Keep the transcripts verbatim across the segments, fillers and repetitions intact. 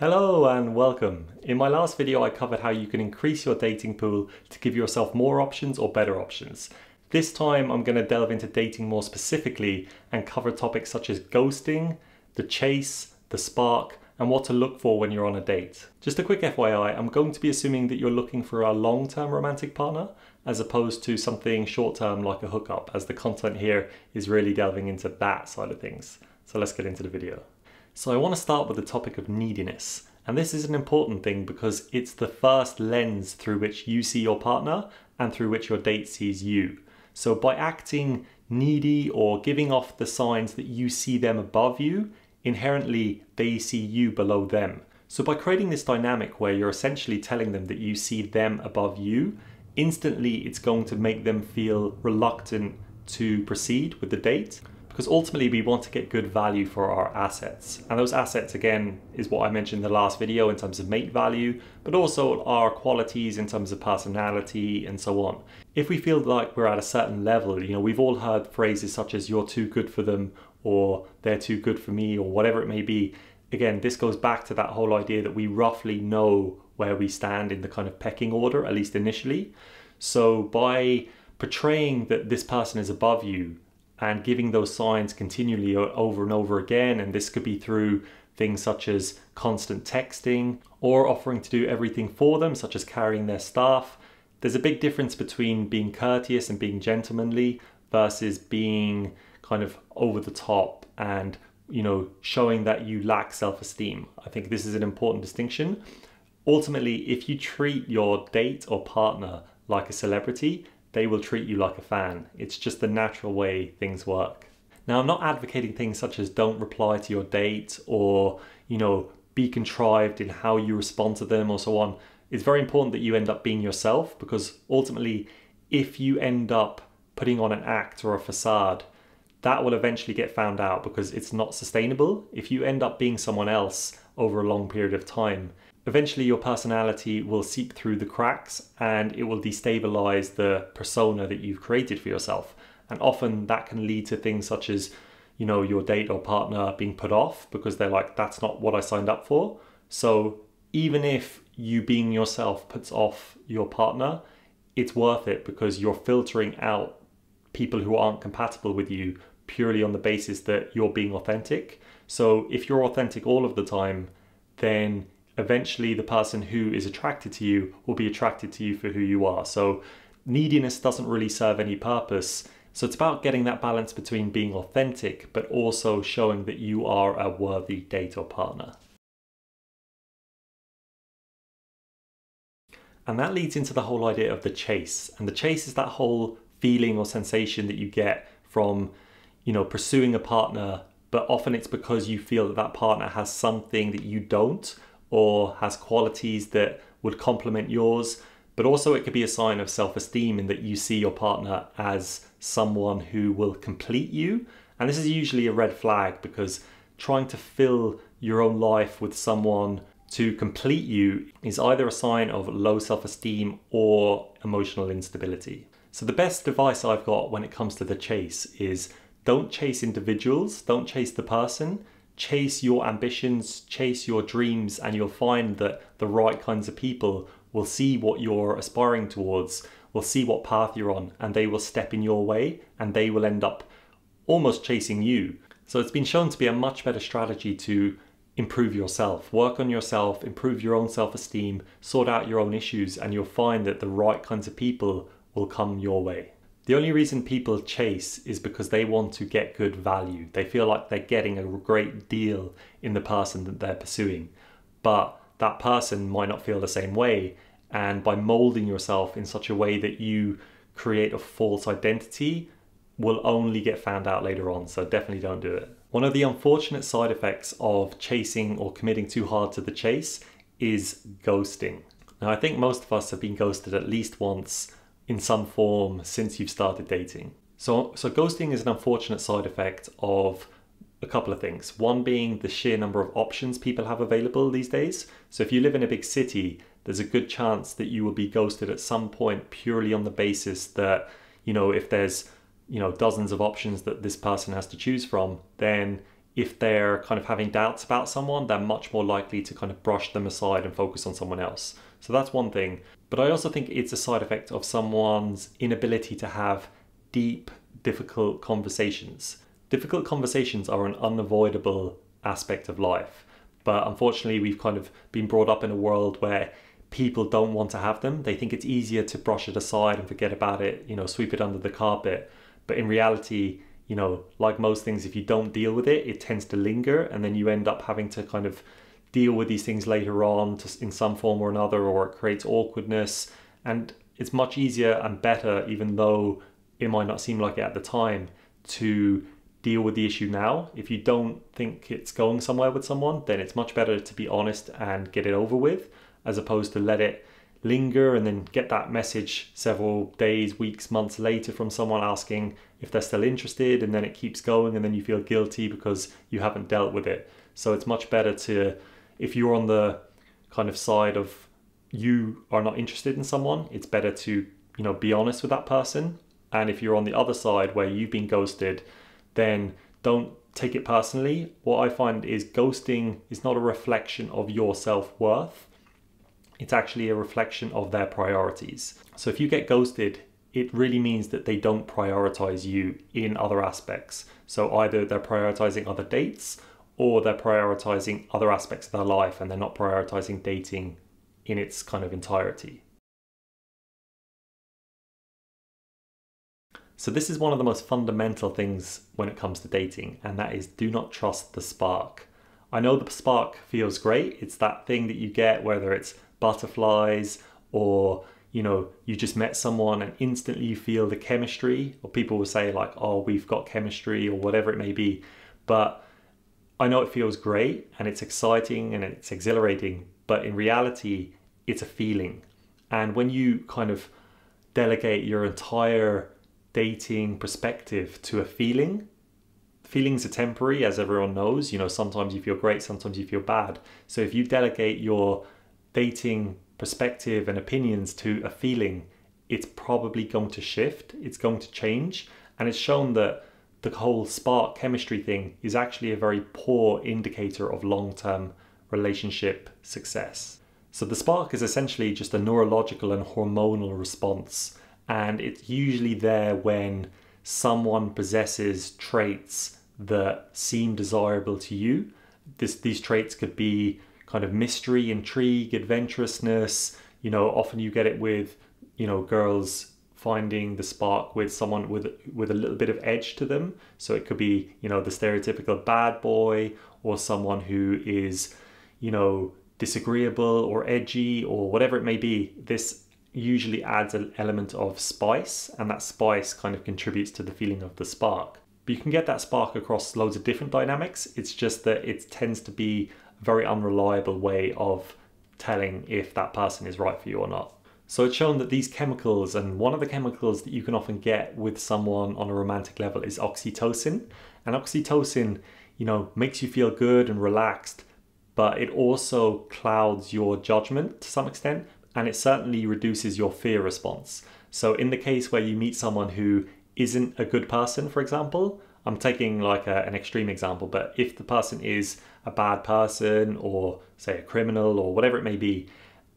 Hello and welcome. In my last video I covered how you can increase your dating pool to give yourself more options or better options. This time I'm going to delve into dating more specifically and cover topics such as ghosting, the chase, the spark, and what to look for when you're on a date. Just a quick F Y I, I'm going to be assuming that you're looking for a long-term romantic partner as opposed to something short-term like a hookup, as the content here is really delving into that side of things. So let's get into the video. So I want to start with the topic of neediness, and this is an important thing because it's the first lens through which you see your partner and through which your date sees you. So by acting needy or giving off the signs that you see them above you, inherently they see you below them. So by creating this dynamic where you're essentially telling them that you see them above you, instantly it's going to make them feel reluctant to proceed with the date. Because ultimately we want to get good value for our assets. And those assets, again, is what I mentioned in the last video in terms of mate value, but also our qualities in terms of personality and so on. If we feel like we're at a certain level, you know, we've all heard phrases such as "you're too good for them" or "they're too good for me" or whatever it may be. Again, this goes back to that whole idea that we roughly know where we stand in the kind of pecking order, at least initially. So by portraying that this person is above you, and giving those signs continually over and over again, and this could be through things such as constant texting or offering to do everything for them, such as carrying their stuff. There's a big difference between being courteous and being gentlemanly versus being kind of over the top and, you know, showing that you lack self-esteem. I think this is an important distinction. Ultimately, if you treat your date or partner like a celebrity, they will treat you like a fan. It's just the natural way things work. Now, I'm not advocating things such as don't reply to your date or, you know, be contrived in how you respond to them or so on. It's very important that you end up being yourself, because ultimately, if you end up putting on an act or a facade, that will eventually get found out because it's not sustainable. If you end up being someone else over a long period of time, eventually your personality will seep through the cracks and it will destabilize the persona that you've created for yourself. And often that can lead to things such as, you know, your date or partner being put off because they're like, that's not what I signed up for. So even if you being yourself puts off your partner, it's worth it because you're filtering out people who aren't compatible with you purely on the basis that you're being authentic. So if you're authentic all of the time, then eventually the person who is attracted to you will be attracted to you for who you are. So neediness doesn't really serve any purpose. So it's about getting that balance between being authentic, but also showing that you are a worthy date or partner. And that leads into the whole idea of the chase. And the chase is that whole feeling or sensation that you get from, you know, pursuing a partner, but often it's because you feel that that partner has something that you don't, or has qualities that would complement yours, but also it could be a sign of self-esteem in that you see your partner as someone who will complete you. And this is usually a red flag, because trying to fill your own life with someone to complete you is either a sign of low self-esteem or emotional instability. So the best advice I've got when it comes to the chase is don't chase individuals, don't chase the person, chase your ambitions, chase your dreams, and you'll find that the right kinds of people will see what you're aspiring towards, will see what path you're on, and they will step in your way and they will end up almost chasing you. So it's been shown to be a much better strategy to improve yourself, work on yourself, improve your own self-esteem, sort out your own issues, and you'll find that the right kinds of people will come your way. The only reason people chase is because they want to get good value. They feel like they're getting a great deal in the person that they're pursuing, but that person might not feel the same way. And by molding yourself in such a way that you create a false identity will only get found out later on. So definitely don't do it. One of the unfortunate side effects of chasing or committing too hard to the chase is ghosting. Now, I think most of us have been ghosted at least once in some form since you've started dating. So, so ghosting is an unfortunate side effect of a couple of things. One being the sheer number of options people have available these days. So if you live in a big city, there's a good chance that you will be ghosted at some point purely on the basis that, you know, if there's, you know, dozens of options that this person has to choose from, then if they're kind of having doubts about someone, they're much more likely to kind of brush them aside and focus on someone else. So that's one thing. But I also think it's a side effect of someone's inability to have deep, difficult conversations. Difficult conversations are an unavoidable aspect of life. But unfortunately, we've kind of been brought up in a world where people don't want to have them. They think it's easier to brush it aside and forget about it, you know, sweep it under the carpet. But in reality, you know, like most things, if you don't deal with it, it tends to linger, and then you end up having to kind of deal with these things later on to, in some form or another, or it creates awkwardness. And it's much easier and better, even though it might not seem like it at the time, to deal with the issue now. If you don't think it's going somewhere with someone, then it's much better to be honest and get it over with, as opposed to let it linger and then get that message several days, weeks, months later from someone asking if they're still interested, and then it keeps going, and then you feel guilty because you haven't dealt with it. So it's much better to, if you're on the kind of side of you are not interested in someone, it's better to, you know, be honest with that person. And if you're on the other side where you've been ghosted, then don't take it personally. What I find is ghosting is not a reflection of your self-worth. It's actually a reflection of their priorities. So if you get ghosted, it really means that they don't prioritize you in other aspects. So either they're prioritizing other dates, or they're prioritizing other aspects of their life, and they're not prioritizing dating in its kind of entirety. So this is one of the most fundamental things when it comes to dating, and that is do not trust the spark. I know the spark feels great. It's that thing that you get, whether it's butterflies, or you know, you just met someone and instantly you feel the chemistry, or people will say like, oh, we've got chemistry, or whatever it may be. But I know it feels great and it's exciting and it's exhilarating, but in reality it's a feeling. And when you kind of delegate your entire dating perspective to a feeling, feelings are temporary, as everyone knows. You know, sometimes you feel great, sometimes you feel bad. So if you delegate your dating perspective and opinions to a feeling, it's probably going to shift, it's going to change. And it's shown that the whole spark chemistry thing is actually a very poor indicator of long-term relationship success. So the spark is essentially just a neurological and hormonal response, and it's usually there when someone possesses traits that seem desirable to you. This, these traits could be kind of mystery, intrigue, adventurousness. You know, often you get it with, you know, girls finding the spark with someone with with a little bit of edge to them. So it could be, you know, the stereotypical bad boy, or someone who is, you know, disagreeable or edgy or whatever it may be. This usually adds an element of spice, and that spice kind of contributes to the feeling of the spark. But you can get that spark across loads of different dynamics. It's just that it tends to be very unreliable way of telling if that person is right for you or not. So it's shown that these chemicals, and one of the chemicals that you can often get with someone on a romantic level is oxytocin. And oxytocin, you know, makes you feel good and relaxed, but it also clouds your judgment to some extent, and it certainly reduces your fear response. So in the case where you meet someone who isn't a good person, for example, I'm taking like a, an extreme example, but if the person is a bad person, or say a criminal or whatever it may be,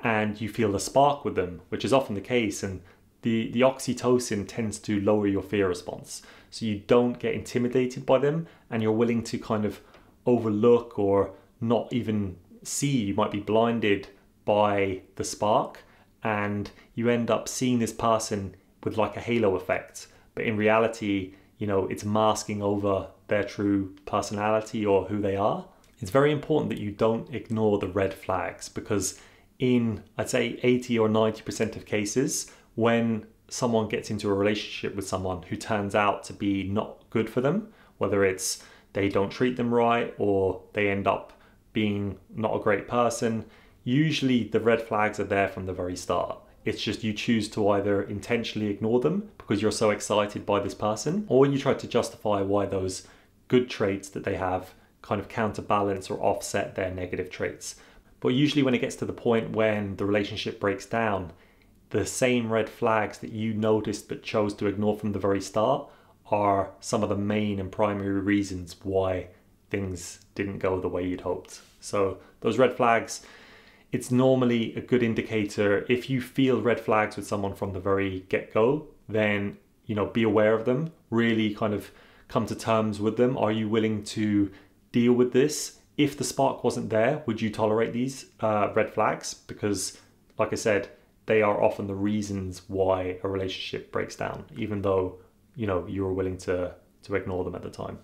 and you feel the spark with them, which is often the case, and the, the oxytocin tends to lower your fear response. So you don't get intimidated by them, and you're willing to kind of overlook or not even see. You might be blinded by the spark, and you end up seeing this person with like a halo effect. But in reality, you know, it's masking over their true personality or who they are. It's very important that you don't ignore the red flags, because in, I'd say, eighty or ninety percent of cases, when someone gets into a relationship with someone who turns out to be not good for them, whether it's they don't treat them right, or they end up being not a great person, usually the red flags are there from the very start. It's just you choose to either intentionally ignore them because you're so excited by this person, or you try to justify why those good traits that they have kind of counterbalance or offset their negative traits. But usually when it gets to the point when the relationship breaks down, the same red flags that you noticed but chose to ignore from the very start are some of the main and primary reasons why things didn't go the way you'd hoped. So those red flags, it's normally a good indicator. If you feel red flags with someone from the very get-go, then, you know, be aware of them, really kind of come to terms with them. Are you willing to deal with this? If the spark wasn't there, would you tolerate these uh, red flags? Because like I said, they are often the reasons why a relationship breaks down, even though, you know, you were willing to, to ignore them at the time.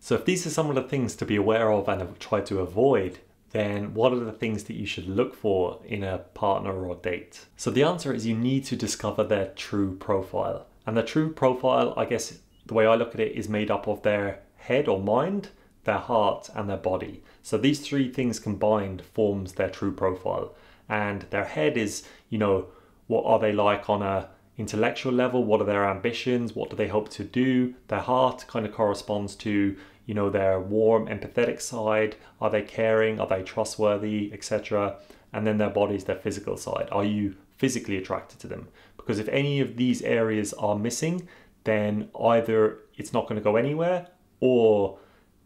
So if these are some of the things to be aware of and try to avoid, then what are the things that you should look for in a partner or date? So the answer is you need to discover their true profile. And the true profile, I guess the way I look at it, is made up of their head or mind, their heart and their body. So these three things combined forms their true profile. And their head is, you know, what are they like on a intellectual level? What are their ambitions? What do they hope to do? Their heart kind of corresponds to, you know, their warm, empathetic side. Are they caring? Are they trustworthy, et cetera? And then their body is their physical side. Are you physically attracted to them? Because if any of these areas are missing, then either it's not going to go anywhere, or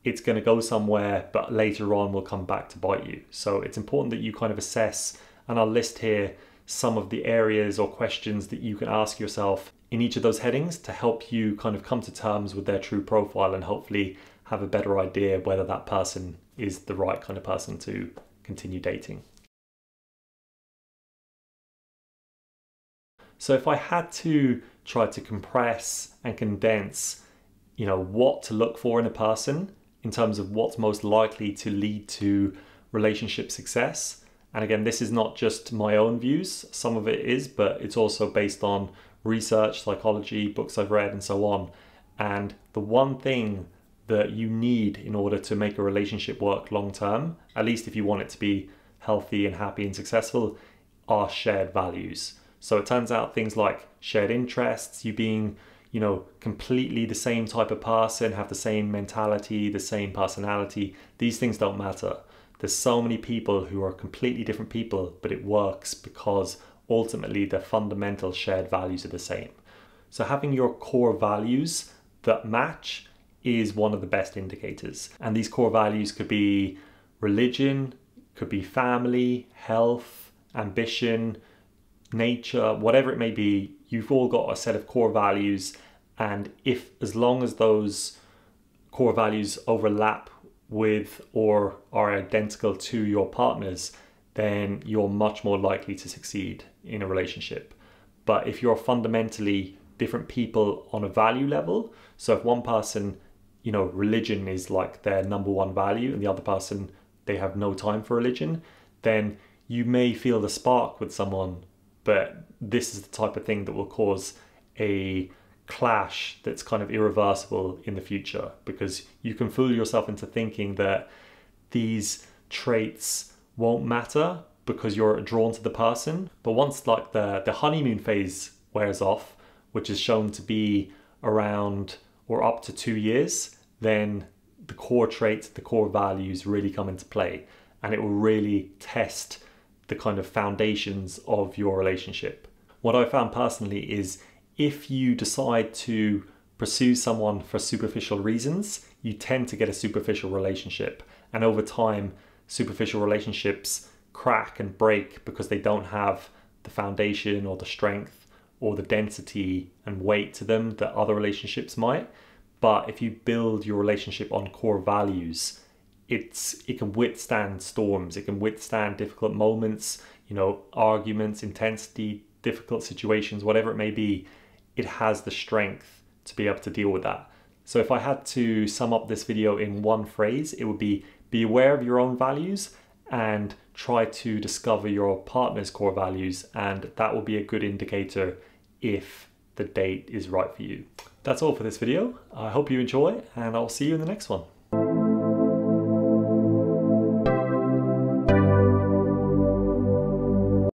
it's going to go somewhere, but later on will come back to bite you. So it's important that you kind of assess, and I'll list here some of the areas or questions that you can ask yourself in each of those headings to help you kind of come to terms with their true profile and hopefully have a better idea whether that person is the right kind of person to continue dating. So if I had to try to compress and condense, you know, what to look for in a person in terms of what's most likely to lead to relationship success, and again, this is not just my own views, some of it is, but it's also based on research, psychology, books I've read and so on. And the one thing that you need in order to make a relationship work long term, at least if you want it to be healthy and happy and successful, are shared values. So it turns out things like shared interests, you being, you know, completely the same type of person, have the same mentality, the same personality, these things don't matter. There's so many people who are completely different people, but it works because ultimately their fundamental shared values are the same. So having your core values that match is one of the best indicators. And these core values could be religion, could be family, health, ambition, nature, whatever it may be. You've all got a set of core values, and if as long as those core values overlap with or are identical to your partner's, then you're much more likely to succeed in a relationship. But if you're fundamentally different people on a value level, so if one person, you know, religion is like their number one value and the other person, they have no time for religion, then you may feel the spark with someone, but this is the type of thing that will cause a clash that's kind of irreversible in the future, because you can fool yourself into thinking that these traits won't matter because you're drawn to the person. But once like the, the honeymoon phase wears off, which is shown to be around or up to two years, then the core traits, the core values really come into play, and it will really test the kind of foundations of your relationship. What I found personally is if you decide to pursue someone for superficial reasons, you tend to get a superficial relationship. And over time, superficial relationships crack and break because they don't have the foundation or the strength or the density and weight to them that other relationships might. But if you build your relationship on core values, it's it can withstand storms, it can withstand difficult moments, you know, arguments, intensity, difficult situations, whatever it may be. It has the strength to be able to deal with that. So if I had to sum up this video in one phrase, it would be, be aware of your own values and try to discover your partner's core values. And that will be a good indicator if the date is right for you. That's all for this video. I hope you enjoy, and I'll see you in the next one.